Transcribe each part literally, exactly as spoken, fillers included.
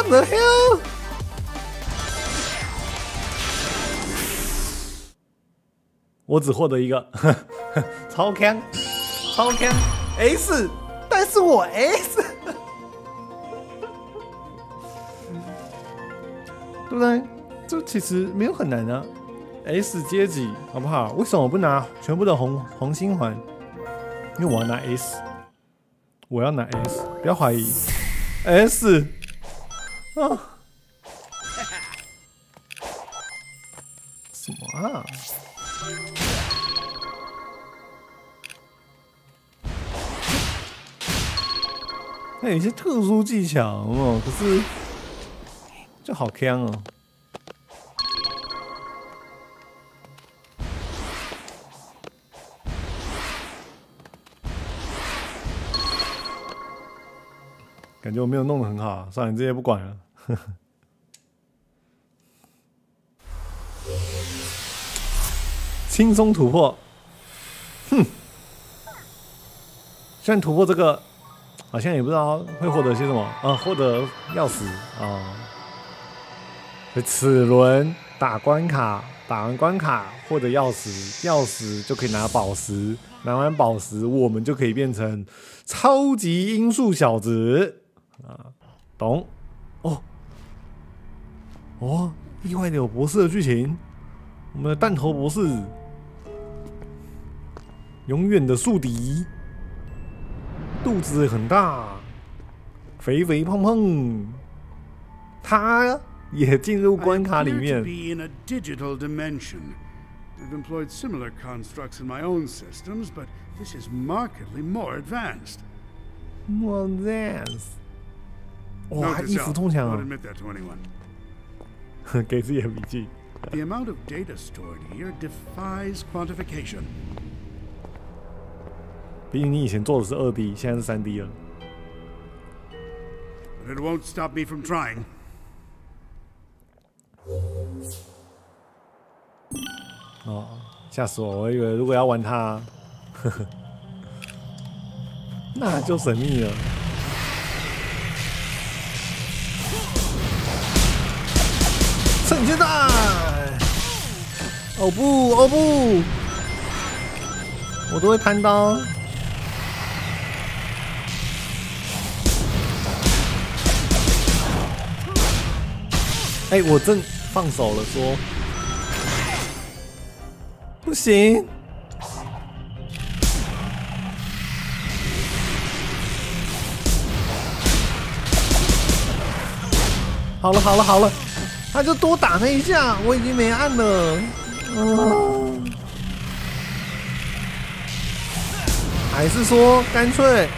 What the hell?我只获得一个，呵呵超强，超强 S， 但是我 S， 对不对？这其实没有很难啊 ，S 阶级好不好？为什么我不拿全部的红红心环？因为我要拿 S， 我要拿 S， 不要怀疑 S 啊，什么啊？ 那有些特殊技巧哦，可是就好坑哦。感觉我没有弄得很好、啊，算了，你这些不管了。呵呵轻松突破，哼！虽然突破这个。 好像也不知道会获得些什么啊，获得钥匙啊。此轮打关卡，打完关卡获得钥匙，钥匙就可以拿宝石，拿完宝石我们就可以变成超级音速小子啊，懂？哦哦，意外的有博士的剧情，我们的弹头博士，永远的宿敌。 肚子很大，肥肥胖胖，他也进入关卡里面。Be in a digital dimension. I've employed similar constructs in my own systems, but this is markedly more advanced. More advanced. 哇，一斧中枪啊！给自己的笔记。The amount of data stored here defies quantification. 毕竟你以前做的是二 D， 现在是三 D 了。It won't stop me from trying. 哦，吓死我！我以为如果要玩它，呵呵，那就神秘了。趁机打！哦不，哦不，我都会攀刀。 哎、欸，我正放手了，说不行，好了好了好了，他就多打那一下，我已经没按了，嗯、啊，还是说干脆，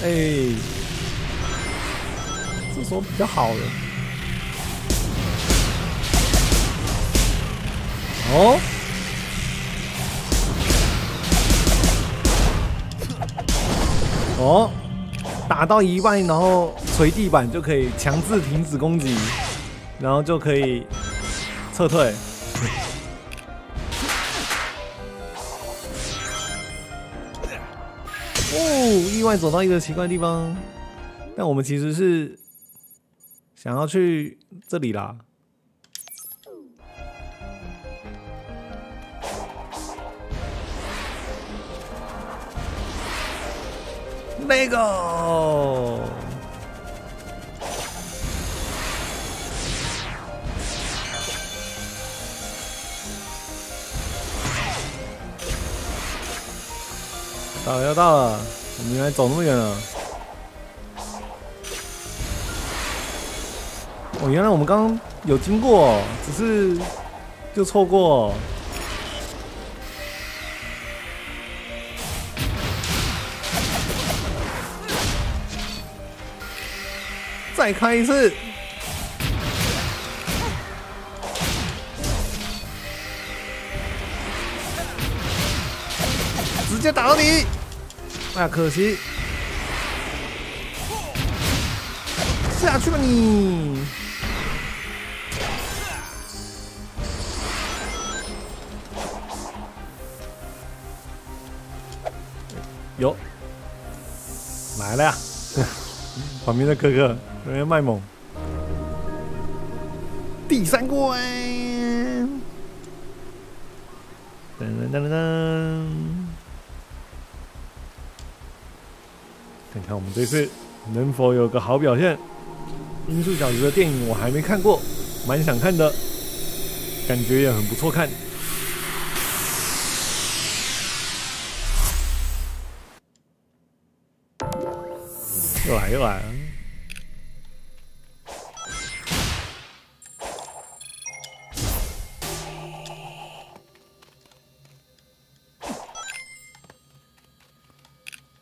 哎、欸。 说比较好的哦，哦，打到一半，然后捶地板就可以强制停止攻击，然后就可以撤退。哦，意外走到一个奇怪的地方，但我们其实是。 想要去这里啦！那个，到了要到了，我们原来走那么远了。 哦，原来我们刚刚有经过，只是就错过。再开一次。直接打到你，啊，可惜。下去吧你。 有，来了呀！旁边的哥哥人员卖萌。第三关，噔噔噔噔噔！看看我们这次能否有个好表现。音速小子的电影我还没看过，蛮想看的，感觉也很不错看。 又来又来！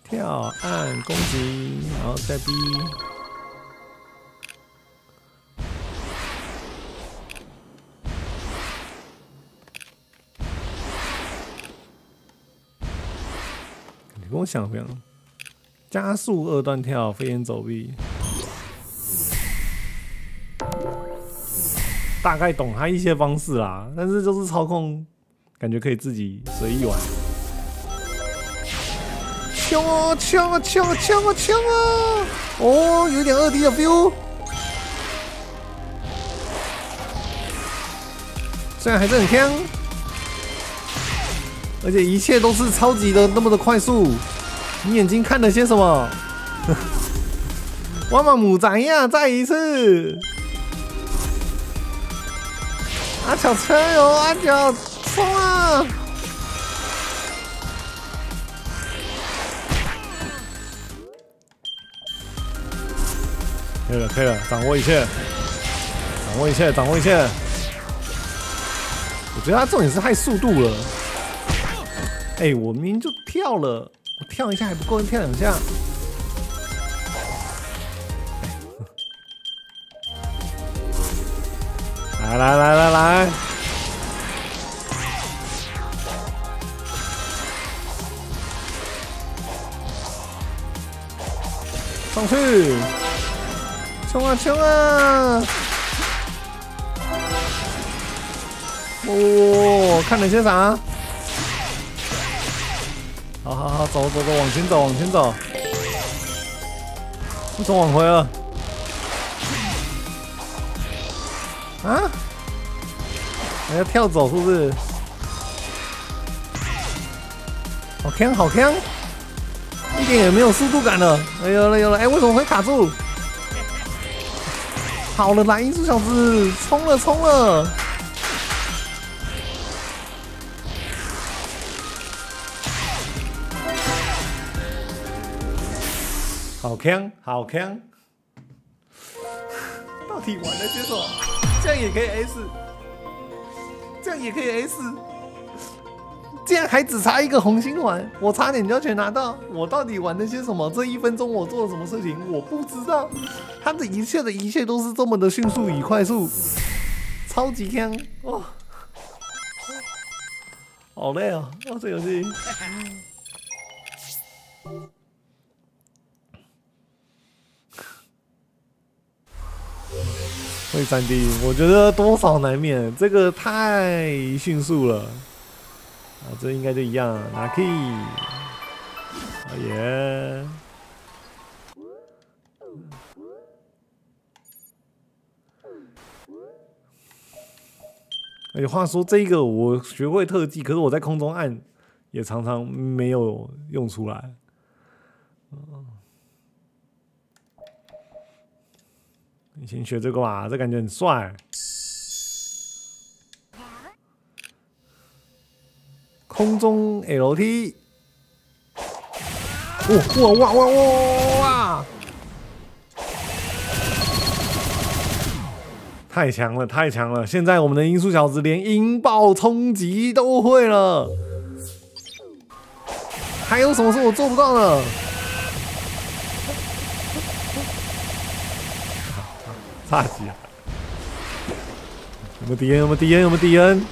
跳按攻击，然后再 B。你跟我想不一样。 加速二段跳，飞檐走壁，大概懂他一些方式啦，但是就是操控，感觉可以自己随意玩。枪啊枪啊枪啊枪啊枪啊！哦，有点二 D 的 feel。虽然还是很强，而且一切都是超级的那么的快速。 你眼睛看了些什么？我们母仔呀，再一次！阿巧车油，阿巧冲啊！可以了，可以了，掌握一切，掌握一切，掌握一切！我觉得他重点是太速度了。哎、欸，我明明就跳了。 我跳一下还不够，跳两下。来来来来来，上去，冲啊冲啊！哦，看了些啥？ 好好好，走走走，往前走，往前走，不准往回了。啊？还要跳走是不是？好强，好强，一点也没有速度感了。哎呦了，有了，哎，为什么会卡住？好了，蓝音速小子，冲了，冲了。 好强，好强！到底玩了些什么？这样也可以 S， 这样也可以 S， 这样还只差一个红心丸，我差点就要全拿到。我到底玩了些什么？这一分钟我做了什么事情？我不知道。他的一切的一切都是这么的迅速与快速，超级强哦！好累哦，哦，这游戏。 会三 D， 我觉得多少难免，这个太迅速了啊！这应该就一样，拿 key， 哦耶！而且话说，这个我学会特技，可是我在空中按也常常没有用出来。 你先学这个吧，这感觉很帅。空中 L T， 哇哇哇哇哇！太强了，太强了！现在我们的音速小子连引爆冲击都会了，还有什么是我做不到的？ 差几啊？有没有敌人？有没有敌人？有没有敌人？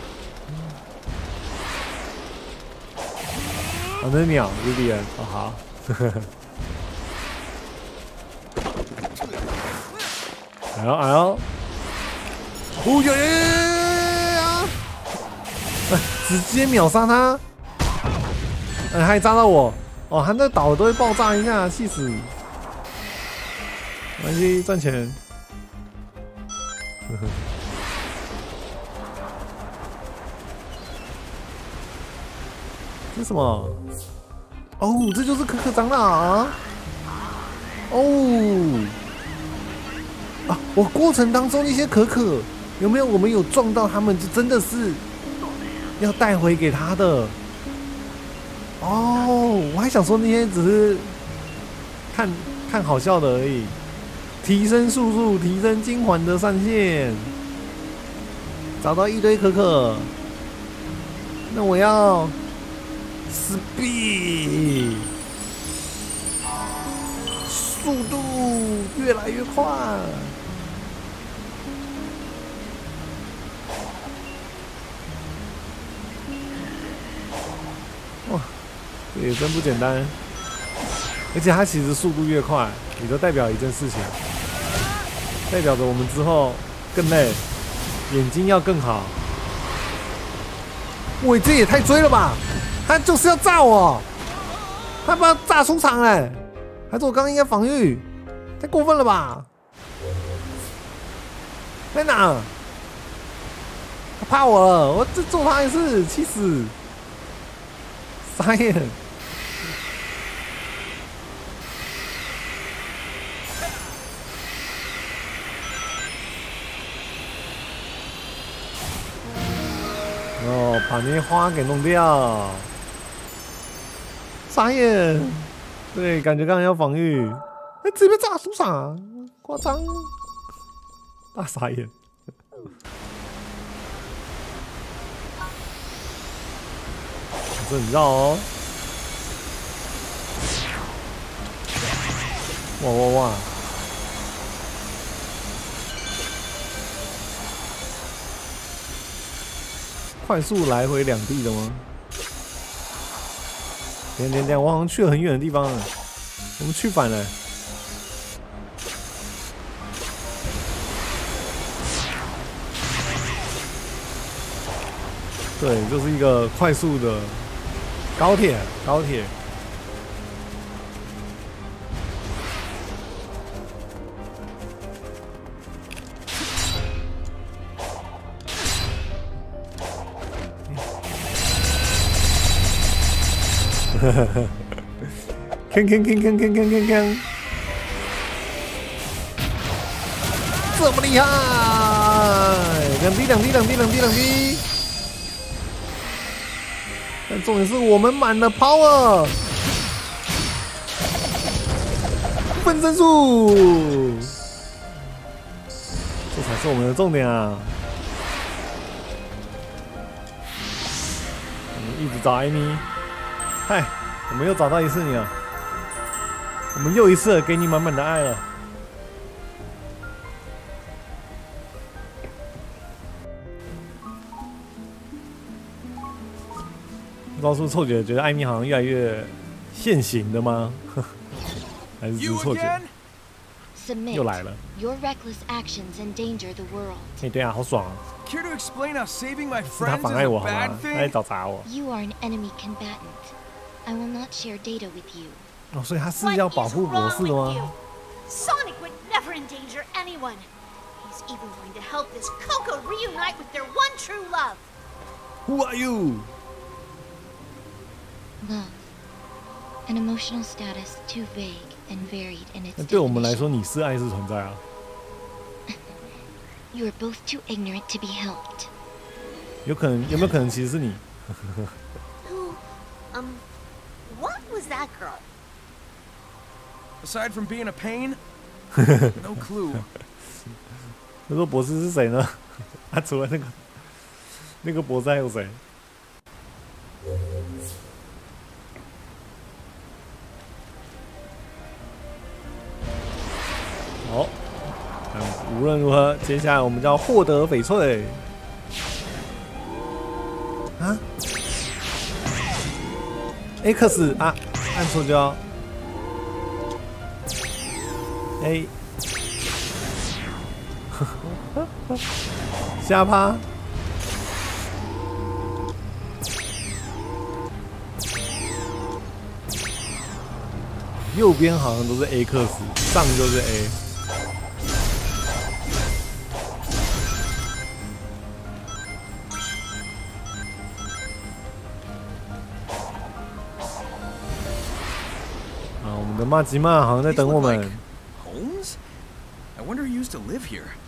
啊，那是鸟，不是敌人。哦，好。哎呦哎呦！哦耶！啊！直接秒杀他！哎，还扎到我！哦，他那岛都会爆炸一下，气死！没关系，赚钱。呵呵。这什么？哦，这就是可可长老、啊。哦。啊，我过程当中一些可可有没有我们有撞到他们，就真的是要带回给他的。 哦，我还想说那些只是看看好笑的而已。提升速度，提升金环的上限，找到一堆可可。那我要 speed， 速度越来越快。哇！ 也真不简单，而且它其实速度越快，也就代表一件事情，代表着我们之后更累，眼睛要更好。喂，这也太追了吧！他就是要炸我，他把他炸出场哎、欸！还是我刚刚应该防御，太过分了吧？在哪？他怕我了，我这揍他一次，气死！傻眼。 哦，把那些花给弄掉，傻眼。对，感觉刚刚要防御，哎，直接炸出场，夸张，大傻眼。这很绕哦。哇哇哇！ 快速来回两地的吗？等等等，我好像去了很远的地方了，我们去反了。对，就是一个快速的高铁，高铁。哈哈哈，铿铿铿铿铿铿铿铿，这么厉害！两滴两滴两滴两滴两滴。但重点是我们满了 power， 分身术，这才是我们的重点啊！我们一直找艾米。 嗨，我们又找到一次你了，我们又一次给你满满的爱了。不知道是不是错觉，觉得艾米好像越来越现形的吗？还是只是错觉？又来了。哎，对啊，好爽啊！是他妨碍我好吗？他来找茬我。 I will not share data with you. 哦，所以他是要保护博士的吗 ？Sonic would never endanger anyone. He's even going to help this Coco reunite with their one true love. Who are you? Love, an emotional status too vague and varied in its definition. 对我们来说，你是爱是存在啊。You are both too ignorant to be helped. 有可能，有没有可能其实是你？ Um. What was that girl? Aside from being a pain, no clue. 他说博士是谁呢？他除了那个那个博士还有谁？好，嗯，无论如何，接下来我们就要获得翡翠。啊？ X 啊，按错就要 A， 下趴。右边好像都是 A 克斯，上就是 A。啊，我们的马吉玛好像在等我们。Holmes，I wonder who used to live here.